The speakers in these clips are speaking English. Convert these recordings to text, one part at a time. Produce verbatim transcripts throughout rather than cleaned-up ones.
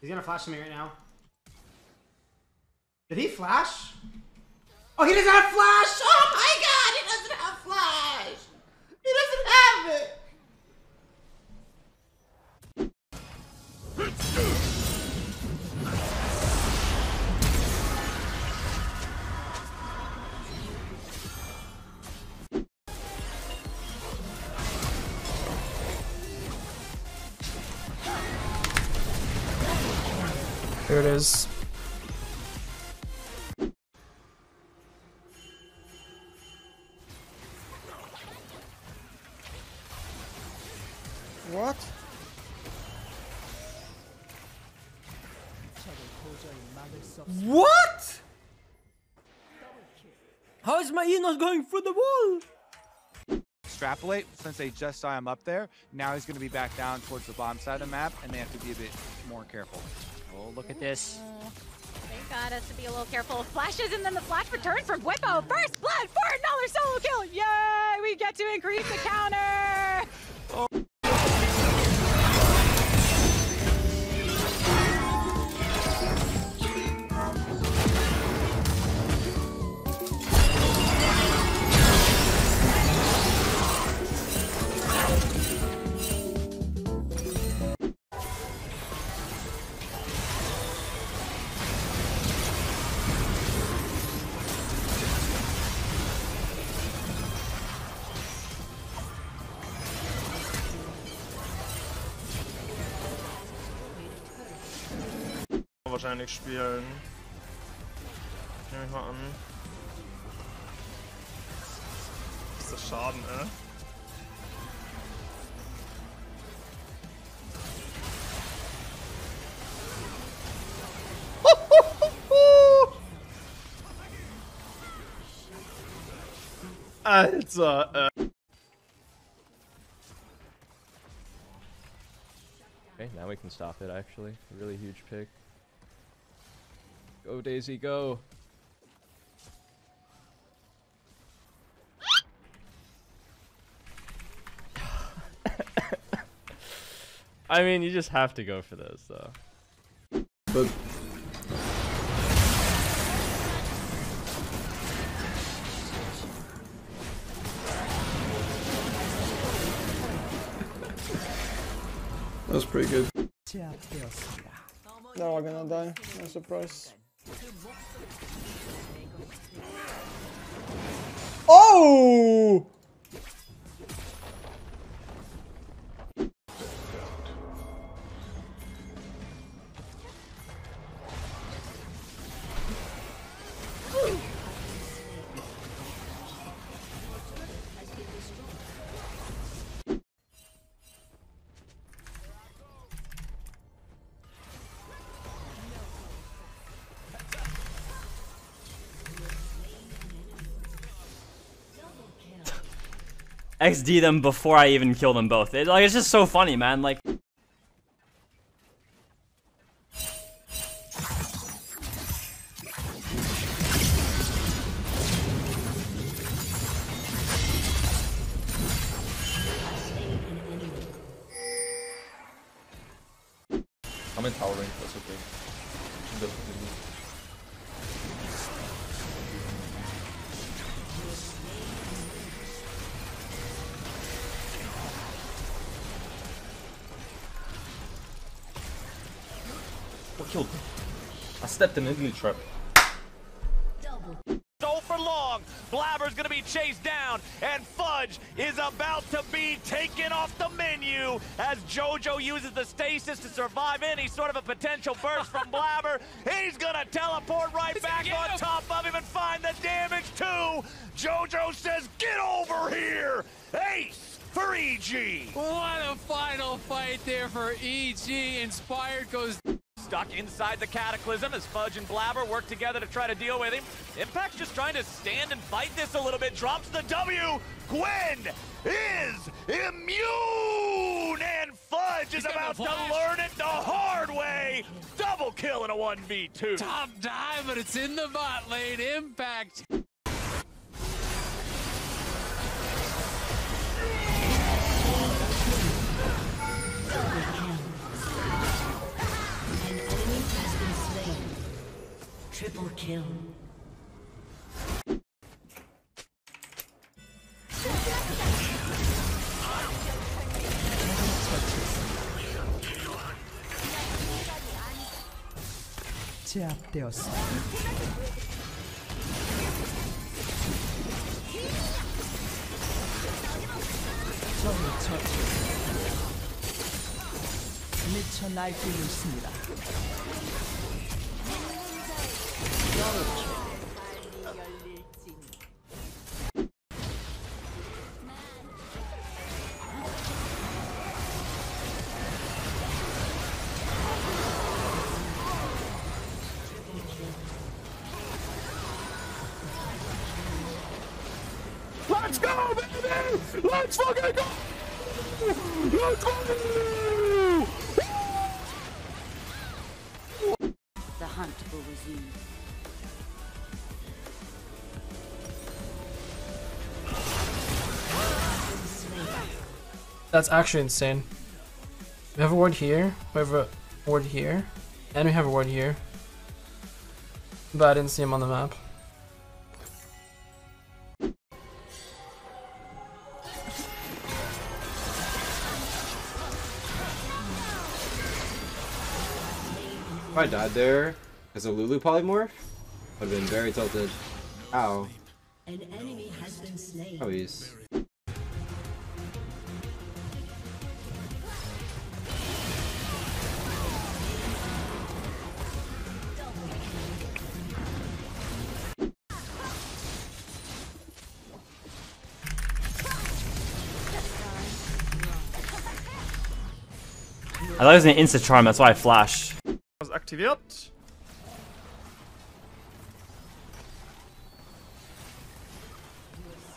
He's gonna flash to me right now. Did he flash? Oh, he doesn't have flash! Oh my god, he doesn't have flash! He doesn't have it! There it is. What? What? How is my E not going through the wall? Extrapolate, since they just saw him up there, now he's going to be back down towards the bottom side of the map, and they have to be a bit more careful. Oh, look at this. They got us to be a little careful of flashes, and then the flash returns from Bwipo. First blood, four dollar solo kill. Yay! We get to increase the counter. Oh. Wahrscheinlich spielen. Nehme ich mal an. Ist das Schaden, ne? Alter, äh. Okay, now we can stop it actually. A really huge pick. Go, Daisy, go! I mean, you just have to go for this, though. But that's pretty good. Now we're gonna die. No surprise. Oh! X D them before I even kill them both. It, like, it's just so funny, man. Like. I'm in tower range, that's okay. That's okay. Killed me. I stepped in an igloo trap. So for long, Blabber's gonna be chased down, and Fudge is about to be taken off the menu as JoJo uses the stasis to survive any sort of a potential burst from Blabber. He's gonna teleport right it's back on top of him and find the damage too. JoJo says, "Get over here, Ace." For E G. What a final fight there for E G. Inspired goes. Stuck inside the Cataclysm as Fudge and Blabber work together to try to deal with him. Impact's just trying to stand and fight this a little bit. Drops the W. Gwen is immune! And Fudge is about to learn it the hard way. Double kill in a one v two. Top dive, but it's in the bot lane. Impact. kill. 제압되었습니다. 미쳐 날뛰고 있습니다. Let's go, baby! Let's fucking go! Let's go! The hunt will resume. That's actually insane. We have a ward here, we have a ward here, and we have a ward here. But I didn't see him on the map. If I died there as a Lulu polymorph, I'd have been very tilted. Ow. An enemy has been slain. Oh, he's. I thought it was an insta charm, that's why I flashed. Aktiviert.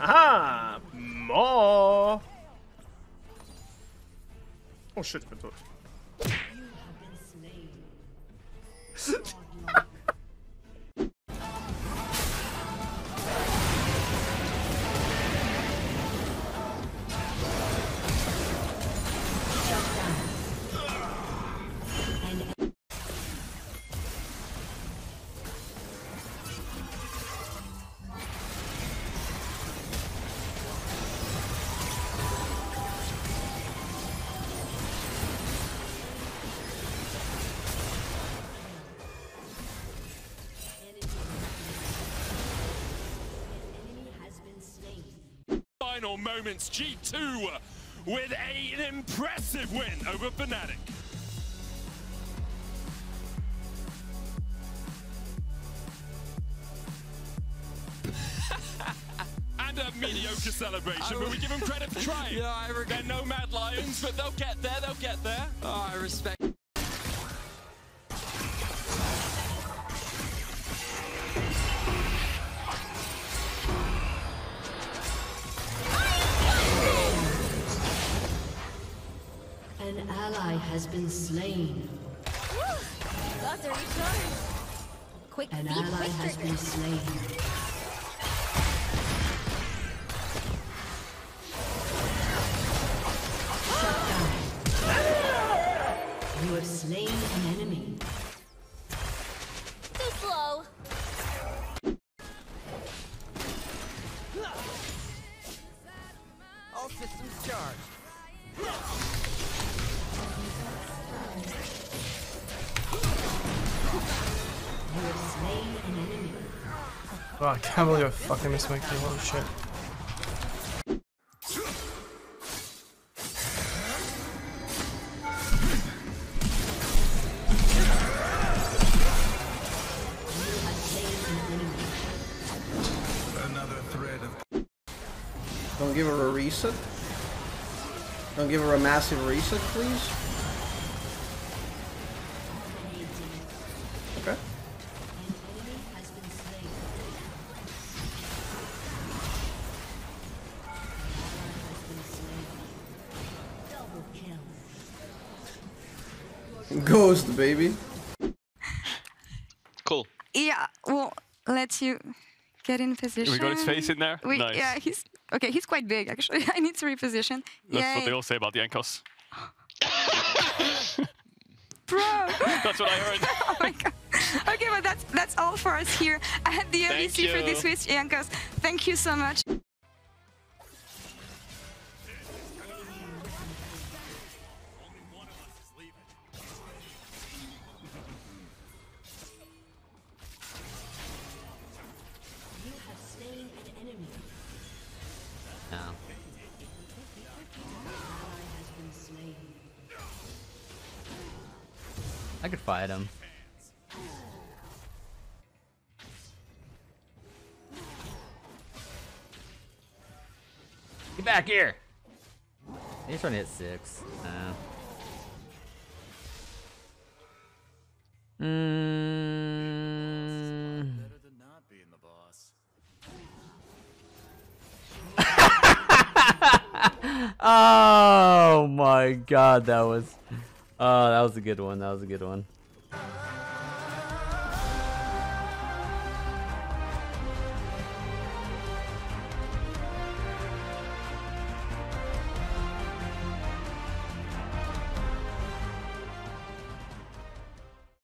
Aha! Mo! Oh shit, ich bin tot. Final moments, G two with a, an impressive win over Fnatic. And a mediocre celebration, but we give them credit for trying. Yeah, I regret. They're no Mad Lions, but they'll get there, they'll get there. Oh, I respect. An ally has been slain. That's a return. Quick, an feet, ally quick has been slain. You have slain an enemy. Too slow. All systems charged. Oh, I can't believe I fucking missed my kill. Holy shit. Another thread of. Don't give her a reset. Don't give her a massive reset, please. Okay. Ghost, baby. Cool. Yeah, well, let's you get in position. We got his face in there? We, nice. Yeah, he's... Okay, he's quite big, actually. I need to reposition. That's Yay. What they all say about the Jankos. Bro! That's what I heard. Oh my god. Okay, but that's that's all for us here at the M V C for this week, Jankos. Thank you so much. I could fight him. Get back here! He's trying to hit six. Uh. Mm. Oh my god, that was... Oh, that was a good one. That was a good one.